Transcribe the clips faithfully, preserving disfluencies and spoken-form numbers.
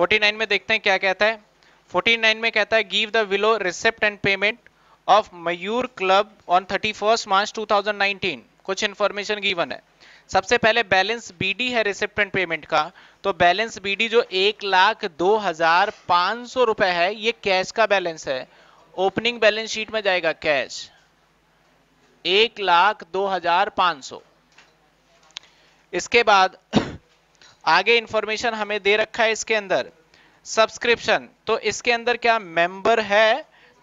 उनचास में देखते हैं क्या कहता है। उनचास में कहता है give the below receipt and payment of Mayur club on thirty first March two thousand nineteen. कुछ इंफॉर्मेशन गिवन है। सबसे पहले बैलेंस बीडी है रिसिप्ट एंड पेमेंट का, तो बैलेंस बीडी जो एक लाख दो हजार पांच सौ रुपए है ये कैश का बैलेंस है, ओपनिंग बैलेंस शीट में जाएगा कैश एक लाख दो हजार पांच सौ। इसके बाद आगे इंफॉर्मेशन हमें दे रखा है इसके अंदर सब्सक्रिप्शन, तो इसके अंदर क्या मेंबर है,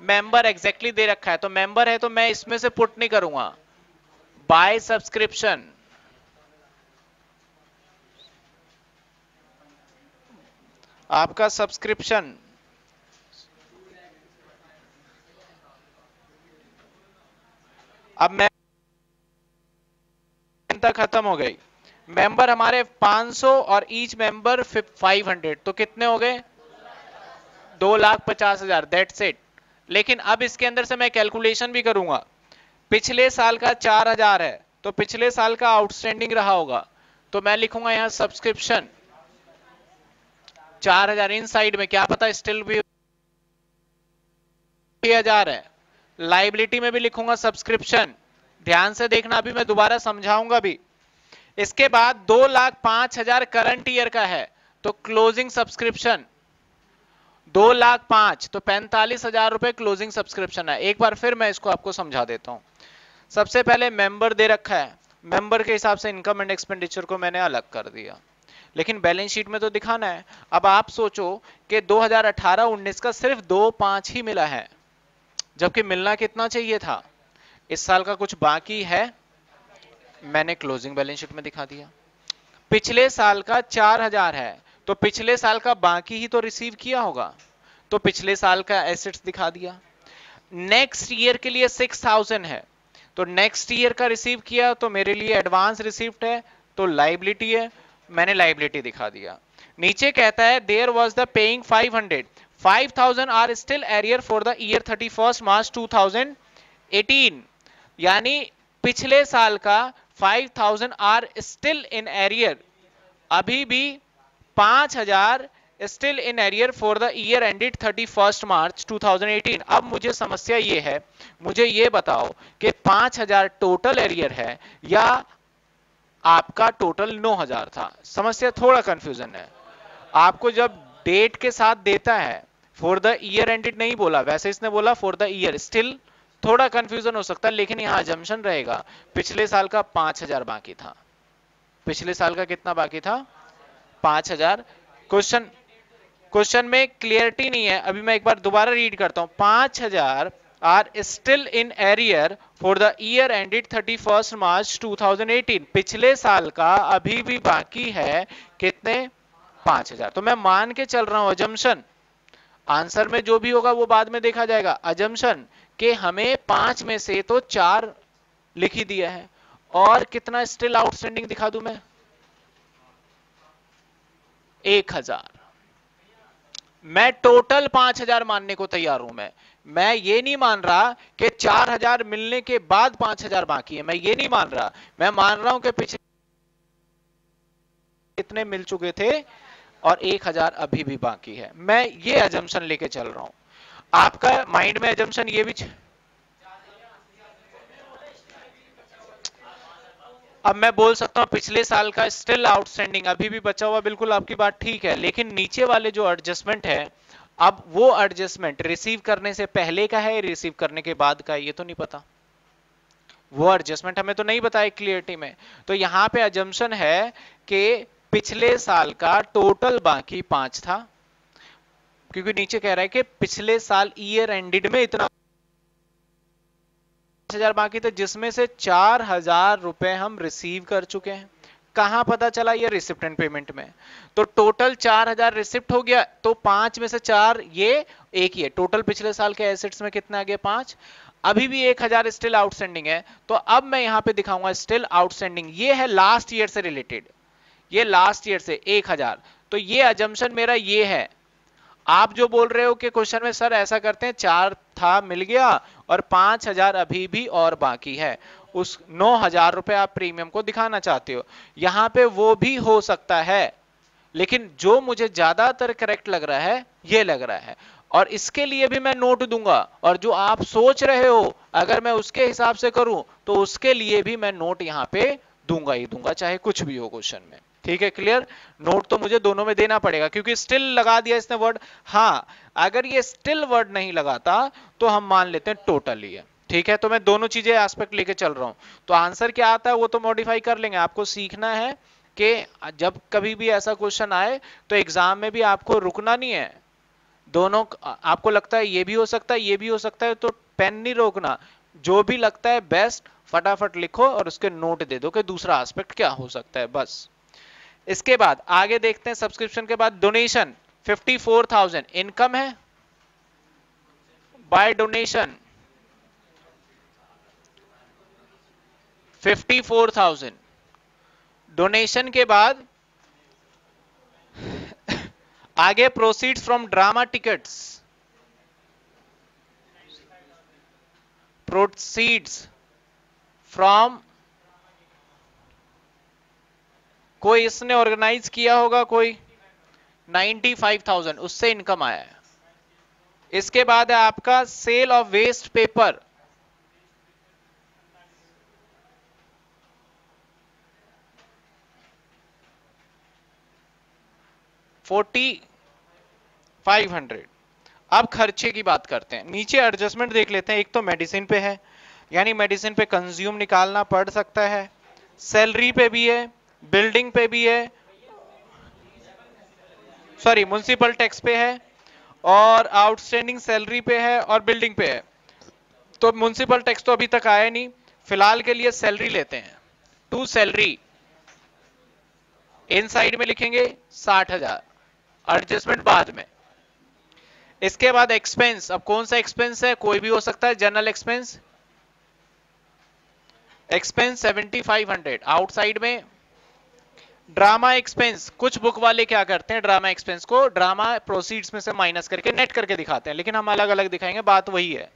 मेंबर एग्जैक्टली दे रखा है तो मेंबर है तो मैं इसमें से पुट नहीं करूंगा, बाय सब्सक्रिप्शन आपका सब्सक्रिप्शन अब मैं खत्म हो गई। मेंबर हमारे पांच सौ और ईच मेंबर फाइव हंड्रेड, तो कितने हो गए दो लाख पचास हजार दैट्स इट। लेकिन अब इसके अंदर से मैं कैलकुलेशन भी करूंगा, पिछले साल का चार हजार है तो पिछले साल का आउटस्टैंडिंग रहा होगा तो मैं लिखूंगा यहां सब्सक्रिप्शन चार हजार इन साइड में, क्या पता स्टिल भी हजार है, लाइबिलिटी में भी लिखूंगा सब्सक्रिप्शन। ध्यान से देखना, अभी मैं दोबारा समझाऊंगा भी। इसके बाद दो लाख पांच हजार करंट ईयर का है तो क्लोजिंग सब्सक्रिप्शन दो लाख पांच तो पैंतालीस हजार रुपए क्लोजिंग सब्सक्रिप्शन है। एक बार फिर मैं इसको आपको समझा देता हूं। सबसे पहले मेंबर दे रखा है, मेंबर के हिसाब से इनकम एंड एक्सपेंडिचर को मैंने अलग कर दिया, लेकिन बैलेंस शीट में तो दिखाना है। अब आप सोचो कि दो हजार अठारह उन्नीस का सिर्फ दो पांच ही मिला है, जबकि मिलना कितना चाहिए था। इस साल का कुछ बाकी है मैंने क्लोजिंग बैलेंस शीट में दिखा दिया। पिछले साल का चार हजार है तो पिछले साल का बाकी ही तो रिसीव किया होगा, तो पिछले साल का एसेट्स दिखा दिया। नेक्स्ट ईयर के लिए सिक्स थाउजेंड है तो नेक्स्ट ईयर का रिसीव किया तो मेरे लिए एडवांस रिसीव्ड है तो लाइबिलिटी है, मैंने लाइबिलिटी दिखा दिया। नीचे कहता है there was the paying five hundred five thousand are still arrear for the year thirty first March two thousand eighteen यानी पिछले साल का five thousand are still in arrear, अभी भी पांच हजार still in arrear for the year ended thirty first March two thousand eighteen. अब मुझे समस्या ये है, मुझे ये बताओ कि पांच हजार टोटल एरियर है या आपका टोटल नौ हजार था। समस्या थोड़ा कंफ्यूजन है। आपको जब डेट के साथ देता है फॉर द ईयर एंडेड नहीं बोला, वैसे इसने बोला फॉर द ईयर, स्टिल थोड़ा कंफ्यूजन हो सकता है। लेकिन यहाँ जम्पशन रहेगा पिछले साल का पांच हजार बाकी था, पिछले साल का कितना बाकी था पांच हजार। क्वेश्चन क्वेश्चन में क्लियरिटी नहीं है, अभी मैं एक बार दोबारा रीड करता हूं। पांच हजार are still in arrear for the year ended thirty first March two thousand eighteen. पिछले साल का अभी भी बाकी है कितने पांच हजार, तो मैं मान के चल रहा हूं अजम्पशन, आंसर में जो भी होगा वो बाद में देखा जाएगा, अजम्पशन कि हमें पांच में से तो चार लिखी दिया है और कितना स्टिल आउटस्टैंडिंग दिखा दूं मैं एक हजार। मैं टोटल पांच हजार मानने को तैयार हूं। मैं मैं ये नहीं मान रहा कि चार हजार मिलने के बाद पांच हजार बाकी है, मैं ये नहीं मान रहा, मैं मान रहा हूं कि पिछले कितने मिल चुके थे और एक हजार अभी भी बाकी है, मैं ये अजम्पशन लेके चल रहा हूं। आपका माइंड में अजम्पशन ये भी, अब मैं बोल सकता हूं पिछले साल का स्टिल आउटस्टैंडिंग अभी भी बचा हुआ, बिल्कुल आपकी बात ठीक है। लेकिन नीचे वाले जो एडजस्टमेंट है, अब वो एडजस्टमेंट रिसीव करने से पहले का है रिसीव करने के बाद का ये तो नहीं पता, वो एडजस्टमेंट हमें तो नहीं बताया क्लियरिटी में। तो यहाँ पे अजम्पशन है कि पिछले साल का टोटल बाकी पांच था, क्योंकि नीचे कह रहा है कि पिछले साल ईयर एंडेड में इतना पांच हजार बाकी था जिसमें से चार हजार रुपए हम रिसीव कर चुके हैं। कहां पता चला ये रिसिप्ट एंड पेमेंट में, तो टोटल चार हजार रिसिप्ट हो गया तो पांच में से चार ये एक ही है। टोटल पिछले साल के एसेट्स में कितना आ गया पांच, अभी भी एक हजार स्टिल आउटस्टैंडिंग है। तो अब मैं यहाँ पे दिखाऊंगा स्टिल आउटस्टैंडिंग, ये है लास्ट ईयर से रिलेटेड, ये लास्ट ईयर से एक हजार। तो ये अजम्पशन मेरा ये है। आप जो बोल रहे हो कि क्वेश्चन में सर ऐसा करते हैं चार था मिल गया और पांच हजार अभी भी और बाकी है, उस नौ हजार रुपए आप प्रीमियम को दिखाना चाहते हो, यहाँ पे वो भी हो सकता है। लेकिन जो मुझे ज्यादातर करेक्ट लग रहा है ये लग रहा है, और इसके लिए भी मैं नोट दूंगा। और जो आप सोच रहे हो अगर मैं उसके हिसाब से करूं तो उसके लिए भी मैं नोट यहाँ पे दूंगा ही दूंगा, चाहे कुछ भी हो क्वेश्चन में। ठीक है, क्लियर? नोट तो मुझे दोनों में देना पड़ेगा क्योंकि स्टिल लगा दिया इसने वर्ड। हाँ, अगर ये स्टिल वर्ड नहीं लगाता तो हम मान लेते हैं टोटली है। ठीक है, तो मैं दोनों चीजें एस्पेक्ट लेके चल रहा हूँ। तो आंसर क्या आता है वो तो मॉडिफाई कर लेंगे। आपको सीखना है कि जब कभी भी ऐसा क्वेश्चन आए तो एग्जाम में भी आपको रुकना नहीं है। दोनों आपको लगता है ये भी हो सकता है ये भी हो सकता है, तो पेन नहीं रोकना, जो भी लगता है बेस्ट फटाफट लिखो और उसके नोट दे दो कि दूसरा एस्पेक्ट क्या हो सकता है, बस। इसके बाद आगे देखते हैं, सब्सक्रिप्शन के बाद डोनेशन चौवन हज़ार इनकम है बाय डोनेशन चौवन हज़ार। डोनेशन के बाद आगे proceed from drama tickets, proceeds from, कोई इसने ऑर्गेनाइज किया होगा कोई, नाइन्टी फाइव थाउजेंड, उससे इनकम आया है। इसके बाद है आपका sale of waste paper, forty five hundred. अब खर्चे की बात करते हैं, नीचे एडजस्टमेंट देख लेते हैं। एक तो मेडिसिन पे है, यानी मेडिसिन पे कंज्यूम निकालना पड़ सकता है, सैलरी पे भी है, बिल्डिंग पे भी है, सॉरी म्युनिसिपल टैक्स पे है, और आउटस्टैंडिंग सैलरी पे है और बिल्डिंग पे है। तो म्युनिसिपल टैक्स तो अभी तक आया नहीं, फिलहाल के लिए सैलरी लेते हैं। टू सैलरी इन साइड में लिखेंगे साठ हजार, एडजस्टमेंट बाद में। इसके बाद एक्सपेंस, अब कौन सा एक्सपेंस है, कोई भी हो सकता है, general expense, expense seventy five hundred outside में। ड्रामा एक्सपेंस, कुछ बुक वाले क्या करते हैं ड्रामा एक्सपेंस को ड्रामा प्रोसीड्स में से माइनस करके नेट करके दिखाते हैं, लेकिन हम अलग अलग दिखाएंगे, बात वही है।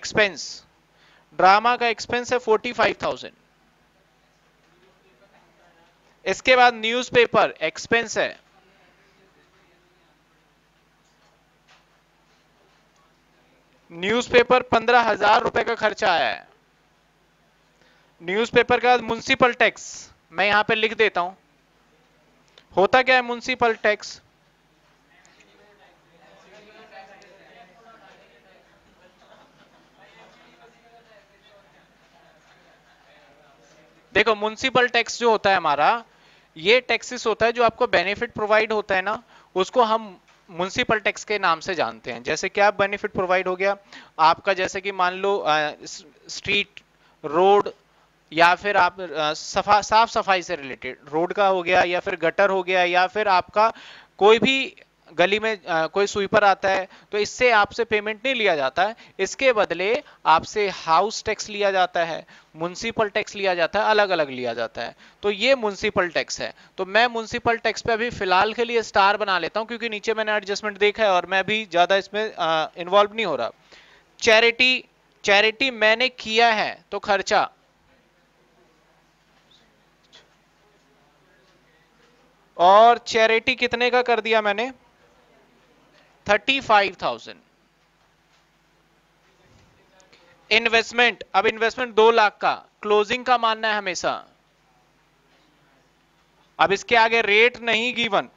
एक्सपेंस, ड्रामा का एक्सपेंस है फोर्टी फाइव थाउजेंड। इसके बाद न्यूज़पेपर एक्सपेंस है, न्यूज़पेपर पंद्रह हजार रुपए का खर्चा आया है। न्यूज़पेपर का म्युनिसिपल टैक्स मैं यहां पे लिख देता हूं, होता क्या है म्युनिसिपल टैक्स, देखो म्युनिसिपल टैक्स जो होता है हमारा, ये टैक्सेस होता है जो आपको बेनिफिट प्रोवाइड होता है ना, उसको हम म्युनिसिपल टैक्स के नाम से जानते हैं। जैसे क्या बेनिफिट प्रोवाइड हो गया आपका, जैसे कि मान लो स्ट्रीट रोड, या फिर आप सफा साफ सफाई से रिलेटेड, रोड का हो गया या फिर गटर हो गया, या फिर आपका कोई भी गली में आ, कोई स्वीपर आता है तो इससे आपसे पेमेंट नहीं लिया जाता है, इसके बदले आपसे हाउस टैक्स लिया जाता है, म्युनिसिपल टैक्स लिया जाता है, अलग अलग लिया जाता है। तो ये म्युनिसिपल टैक्स है। तो मैं म्युनिसिपल टैक्स पे अभी फिलहाल के लिए स्टार बना लेता हूँ क्योंकि नीचे मैंने एडजस्टमेंट देखा है और मैं अभी ज़्यादा इसमें इन्वॉल्व नहीं हो रहा। चैरिटी, चैरिटी मैंने किया है तो खर्चा, और चैरिटी कितने का कर दिया मैंने, थर्टी फाइव थाउजेंड। इन्वेस्टमेंट, अब इन्वेस्टमेंट दो लाख का क्लोजिंग का मानना है हमेशा, अब इसके आगे रेट नहीं गिवन,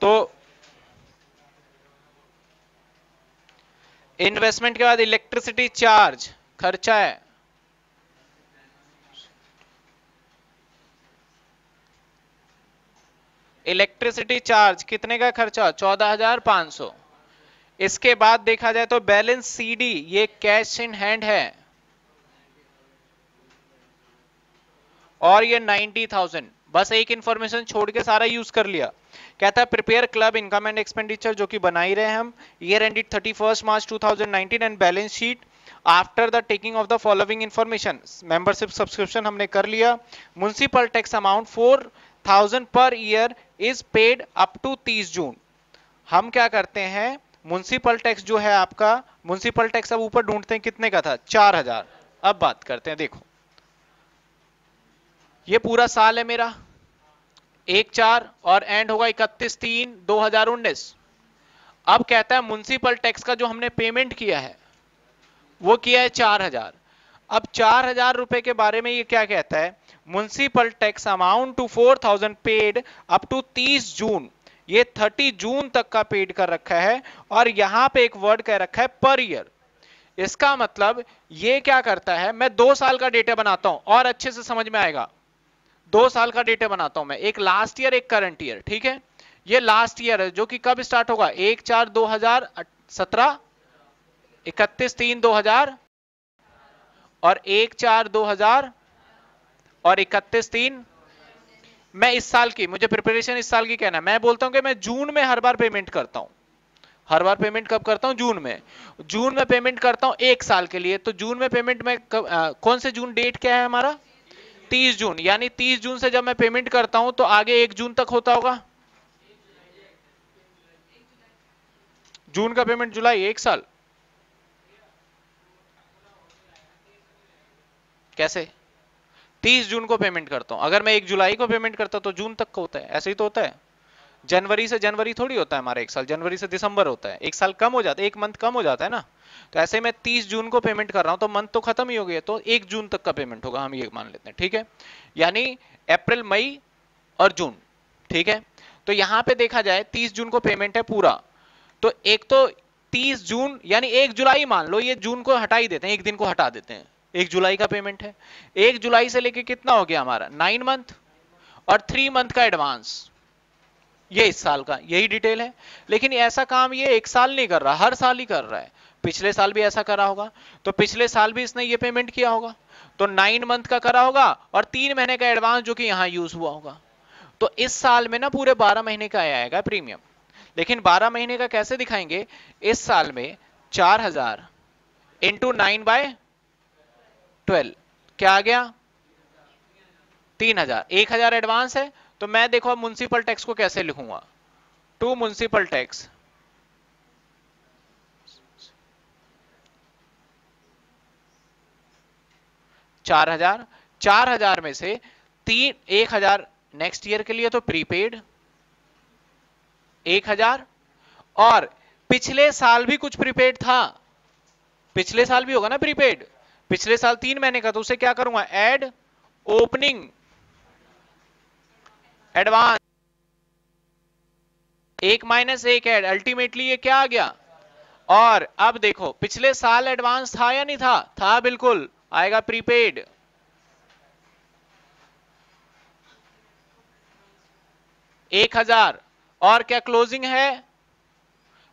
तो इन्वेस्टमेंट के बाद इलेक्ट्रिसिटी चार्ज खर्चा है, इलेक्ट्रिसिटी चार्ज कितने का खर्चा, चौदह हजार पांच सौ। इसके बाद देखा जाए तो बैलेंस सीडी, ये कैश इन हैंड है, और ये नाइन्टी थाउजेंड। बस एक इंफॉर्मेशन छोड़ के सारा यूज कर लिया। कहता है prepare club income and expenditure, जो कि बना ही रहे हम, year ended thirty first March two thousand nineteen, and balance sheet after the taking of the following information. Membership subscription हमने कर लिया, municipal tax amount four thousand per year is paid up to तीस जून। हम क्या करते हैं, municipal tax जो है आपका, म्युनिसिपल टैक्स अब ऊपर ढूंढते हैं कितने का था, चार हजार। अब बात करते हैं, देखो ये पूरा साल है मेरा एक चार और एंड होगा इकतीस तीन दो हजार उन्नीस। अब कहता है म्युनिसिपल टैक्स का जो हमने पेमेंट किया है वो किया है चार हजार। अब चार हजार रुपए के बारे में ये क्या कहता है, municipal tax amount to four thousand paid up to तीस जून, ये तीस जून तक का पेड कर रखा है और यहाँ पे एक वर्ड कह रखा है पर ईयर। इसका मतलब ये क्या करता है, मैं दो साल का डेटा बनाता हूं और अच्छे से समझ में आएगा। दो साल का डेटा बनाता हूं मैं, एक लास्ट ईयर एक करंट ईयर, ठीक है। ये लास्ट ईयर है जो कि कब स्टार्ट होगा, एक चार दो हजार सत्रह इकतीस तीन दो हजार और एक चार दो हजार और इकतीस तीन। मैं इस साल की, मुझे प्रिपरेशन इस साल की कहना है, मैं बोलता हूं कि मैं जून में हर बार पेमेंट करता हूं। हर बार पेमेंट कब करता हूं, जून में। जून में पेमेंट करता हूं एक साल के लिए, तो जून में पेमेंट में कब, आ, कौन से जून, डेट क्या है हमारा तीस जून, यानी तीस जून से जब मैं पेमेंट करता हूं तो आगे एक जून तक होता होगा। जून का पेमेंट जुलाई, एक साल कैसे, तीस जून को पेमेंट करता हूं। अगर मैं एक जुलाई को पेमेंट करता तो जून तक का होता है, ऐसे ही तो होता है। जनवरी से जनवरी थोड़ी होता है हमारा एक साल, जनवरी से दिसंबर होता है, एक साल कम हो जाता है, एक मंथ कम हो जाता है ना। तो ऐसे मैं तीस जून को पेमेंट कर रहा हूं तो मंथ तो खत्म ही हो गया, तो एक जून तक का पेमेंट होगा, हम ये मान लेते हैं, ठीक है। यानी अप्रैल मई और जून, ठीक है। तो यहाँ पे देखा जाए तीस जून को पेमेंट है पूरा, तो एक तो तीस जून यानी एक जुलाई मान लो, ये जून को हटा ही देते हैं, एक दिन को हटा देते हैं, एक जुलाई का पेमेंट है। एक जुलाई से लेके कितना हो गया हमारा, नाइन मंथ और थ्री मंथ का एडवांस, ये इस साल का यही डिटेल है। लेकिन ऐसा काम ये एक साल नहीं कर रहा, हर साल ही कर रहा है। पिछले साल भी ऐसा करा होगा, तो पिछले साल भी इसने ये पेमेंट किया होगा, तो नाइन मंथ का करा होगा और तीन महीने का एडवांस जो कि यहाँ यूज हुआ होगा। तो इस साल में ना पूरे बारह महीने का आएगा प्रीमियम। लेकिन बारह महीने का कैसे दिखाएंगे, इस साल में चार हजार इंटू नाइन बाय ट्वेल्व क्या आ गया, तीन हजार। एक हजार एडवांस है, तो मैं देखो म्युनिसिपल टैक्स को कैसे लिखूंगा, टू म्युनिसिपल टैक्स चार हजार, चार हजार में से तीन, एक हजार नेक्स्ट ईयर के लिए तो प्रीपेड एक हजार, और पिछले साल भी कुछ प्रीपेड था, पिछले साल भी होगा ना प्रीपेड, पिछले साल तीन महीने का, तो उसे क्या करूंगा, एड ओपनिंग एडवांस एक माइनस एक एड, अल्टीमेटली ये क्या आ गया। और अब देखो पिछले साल एडवांस था या नहीं था, था बिल्कुल, आएगा प्रीपेड। एक हजार और क्या क्लोजिंग है,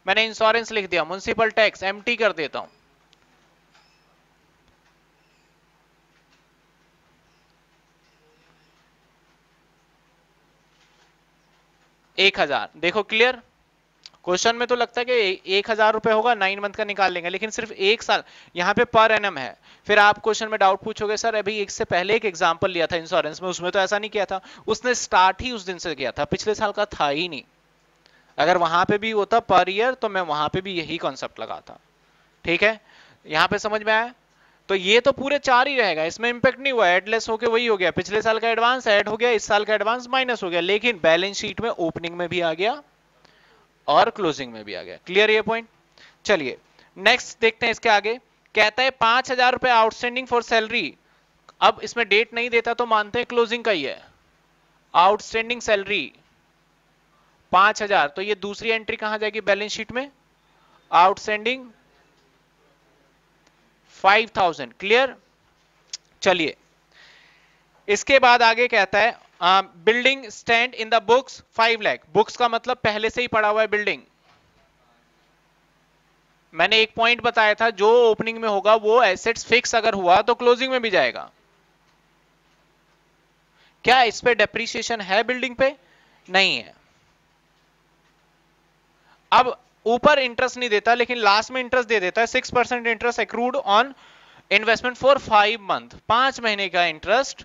मैंने इंश्योरेंस लिख दिया, म्युनिसिपल टैक्स एमटी कर देता हूं, एक हजार। देखो क्लियर, क्वेश्चन में तो लगता है कि एक हजार रुपए होगा, नाइन मंथ का निकाल लेंगे, लेकिन सिर्फ एक साल यहाँ पे पर एनम है। फिर आप क्वेश्चन में डाउट पूछोगे, सर अभी एक से पहले एक एग्जांपल लिया था इंश्योरेंस में, उसमें तो ऐसा नहीं किया था, उसने स्टार्ट ही उस दिन से किया था, पिछले साल का था ही नहीं। अगर वहां पे भी होता पर ईयर तो मैं वहां पे भी यही कॉन्सेप्ट लगाता, ठीक है। यहाँ पे समझ में आया, तो ये तो पूरे चार ही रहेगा, इसमें इंपैक्ट नहीं हुआ, एडलेस होके वही हो गया, पिछले साल का एडवांस ऐड हो गया, इस साल का एडवांस माइनस हो गया, लेकिन बैलेंस शीट में ओपनिंग में भी आ गया और क्लोजिंग में भी आ गया। क्लियर ये पॉइंट। चलिए नेक्स्ट देखते हैं, इसके आगे कहता है पांच हजार रुपए आउटस्टैंडिंग फॉर सैलरी। अब इसमें डेट नहीं देता तो मानते हैं क्लोजिंग का ही है। आउटस्टैंडिंग सैलरी पांच हजार, तो ये दूसरी एंट्री कहां जाएगी बैलेंस शीट में, आउटस्टैंडिंग फाइव थाउजेंड। क्लियर। चलिए इसके बाद आगे कहता है building stand in the books five lakh. Books का मतलब पहले से ही पड़ा हुआ है बिल्डिंग। मैंने एक पॉइंट बताया था जो ओपनिंग में होगा वो एसेट्स फिक्स अगर हुआ तो क्लोजिंग में भी जाएगा। क्या इस पे डेप्रीशिएशन है बिल्डिंग पे? नहीं है। अब ऊपर इंटरेस्ट नहीं देता लेकिन लास्ट में इंटरेस्ट दे देता है। Six percent interest accrued on investment for five month. पांच महीने का इंटरेस्ट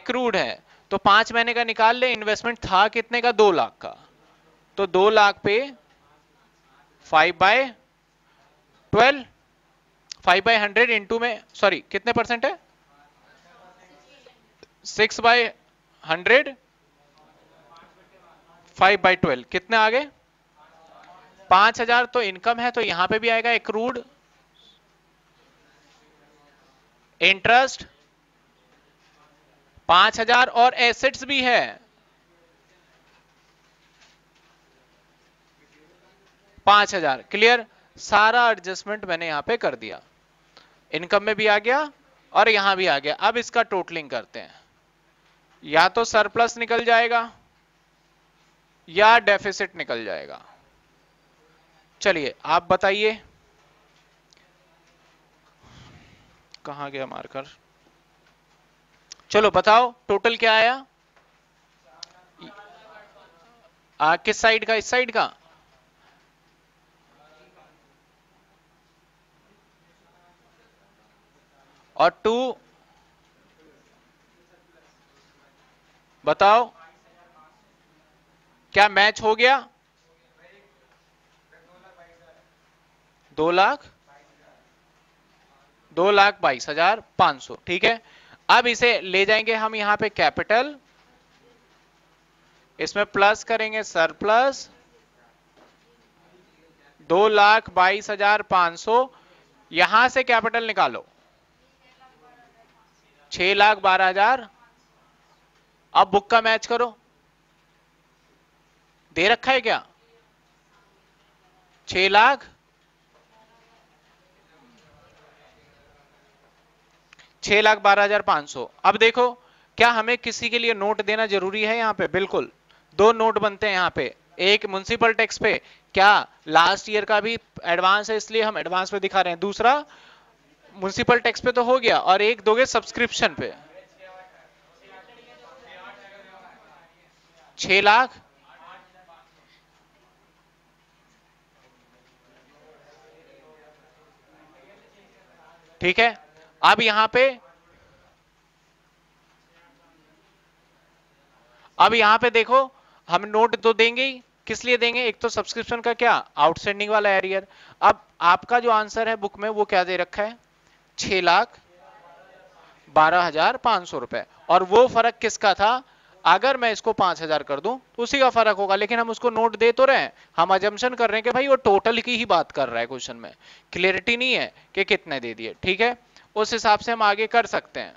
एक्रूड है तो पांच महीने का निकाल ले। इन्वेस्टमेंट था कितने का, दो लाख का, तो दो लाख पे five by twelve, five by hundred into में, सॉरी कितने परसेंट है, six by hundred, five by twelve, कितने आ गए? पांच हजार। तो इनकम है तो यहां पे भी आएगा एक्रूड इंटरेस्ट पांच हजार और एसेट्स भी है। पांच हजार क्लियर, सारा एडजस्टमेंट मैंने यहां पे कर दिया, इनकम में भी आ गया और यहां भी आ गया। अब इसका टोटलिंग करते हैं, या तो सरप्लस निकल जाएगा या डेफिसिट निकल जाएगा। चलिए आप बताइए, कहां गया मार्कर? चलो बताओ टोटल क्या आया? आ, किस साइड का? इस साइड का। और टू बताओ क्या मैच हो गया? दो लाख दो लाख बाईस हजार पांच सौ। ठीक है, अब इसे ले जाएंगे हम यहां पे कैपिटल, इसमें प्लस करेंगे सरप्लस दो लाख बाईस हजार पांच सौ। यहां से कैपिटल निकालो छह लाख बारह हजार। अब बुक का मैच करो, दे रखा है क्या? छह लाख छह लाख बारह हजार पांच सौ। अब देखो क्या हमें किसी के लिए नोट देना जरूरी है? यहां पे बिल्कुल दो नोट बनते हैं यहां पे, एक म्युनिसिपल टैक्स पे, क्या लास्ट ईयर का भी एडवांस है इसलिए हम एडवांस पे दिखा रहे हैं, दूसरा म्युनिसिपल टैक्स पे तो हो गया, और एक दोगे सब्सक्रिप्शन पे छह लाख ठीक है। अब यहां पे अब यहां पे देखो हम नोट तो देंगे ही, किस लिए देंगे? एक तो सब्सक्रिप्शन का क्या आउटस्टैंडिंग वाला एरियर। अब आपका जो आंसर है बुक में वो क्या दे रखा है? छह लाख बारह हजार पांच सौ रुपए। और वो फर्क किसका था? अगर मैं इसको पांच हजार कर दूं तो उसी का फर्क होगा, लेकिन हम उसको नोट दे तो रहे हैं, हम अजम्पशन कर रहे हैं कि भाई वो टोटल की ही बात कर रहा है क्वेश्चन में, क्लियरिटी नहीं है कि कितने दे दिए। ठीक है, उस हिसाब से हम आगे कर सकते हैं।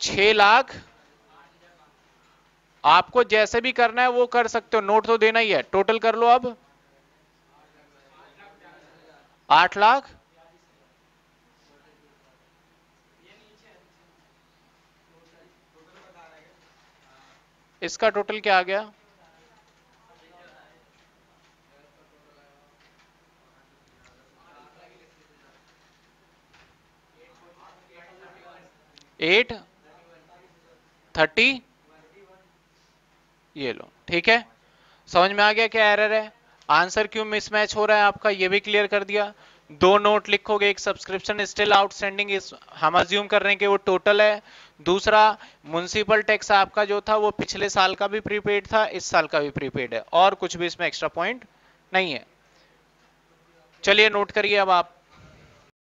छह लाख आपको जैसे भी करना है वो कर सकते हो, नोट तो देना ही है, टोटल कर लो। अब आठ लाख इसका टोटल क्या आ गया? एट थर्टी ये लो। ठीक है, समझ में आ गया क्या एरर है, आंसर क्यों मिसमैच हो रहा है आपका, ये भी क्लियर कर दिया। दो नोट लिखोगे, एक सब्सक्रिप्शन स्टिल आउटस्टैंडिंग, हम अज्यूम कर रहे हैं कि वो टोटल है, दूसरा म्युनिसिपल टैक्स आपका जो था वो पिछले साल का भी प्रीपेड था, इस साल का भी प्रीपेड है, और कुछ भी इसमें एक्स्ट्रा पॉइंट नहीं है। चलिए नोट करिए अब आप।